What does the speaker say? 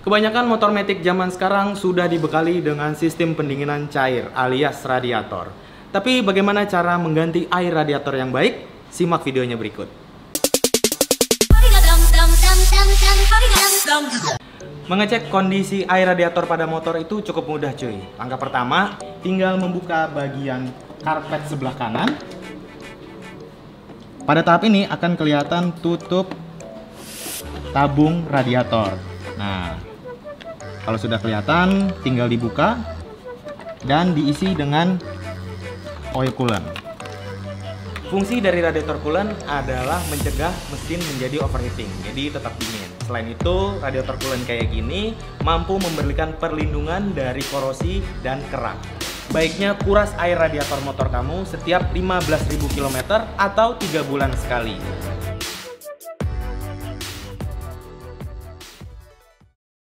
Kebanyakan motor Matic zaman sekarang sudah dibekali dengan sistem pendinginan cair alias radiator. Tapi bagaimana cara mengganti air radiator yang baik? Simak videonya berikut. Mengecek kondisi air radiator pada motor itu cukup mudah cuy. Langkah pertama, tinggal membuka bagian karpet sebelah kanan. Pada tahap ini akan kelihatan tutup tabung radiator. Nah, kalau sudah kelihatan, tinggal dibuka dan diisi dengan oil coolant. Fungsi dari radiator coolant adalah mencegah mesin menjadi overheating, jadi tetap dingin. Selain itu, radiator coolant kayak gini mampu memberikan perlindungan dari korosi dan kerak. Baiknya kuras air radiator motor kamu setiap 15.000 km atau 3 bulan sekali.